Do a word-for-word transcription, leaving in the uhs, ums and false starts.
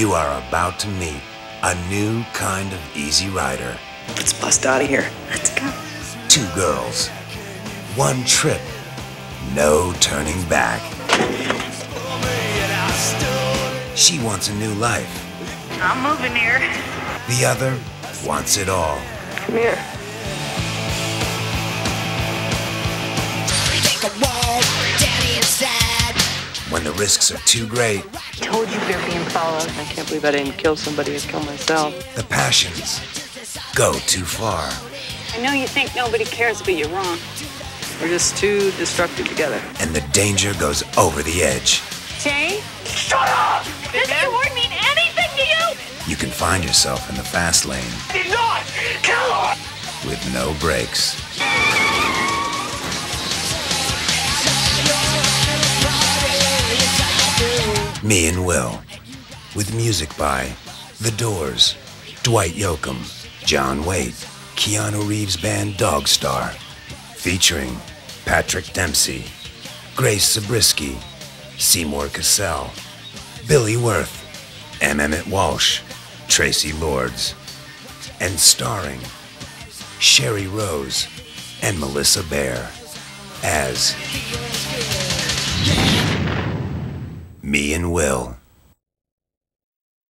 You are about to meet a new kind of easy rider. Let's bust out of here. Let's go. Two girls, one trip, no turning back. She wants a new life. I'm moving here. The other wants it all. Come here. When the risks are too great. I told you we were being followed. I can't believe I didn't kill somebody and kill myself. The passions go too far. I know you think nobody cares, but you're wrong. We're just too destructive together. And the danger goes over the edge. Jay? Shut up! Does the award mean anything to you? You can find yourself in the fast lane. He's not! Kill him! With no brakes. Me and Will, with music by The Doors, Dwight Yoakam, John Waite, Keanu Reeves' band Dogstar, featuring Patrick Dempsey, Grace Zabriskie, Seymour Cassell, Billy Wirth, M Emmett Walsh, Tracy Lords, and starring Sherry Rose and Melissa Baer as Me and Will.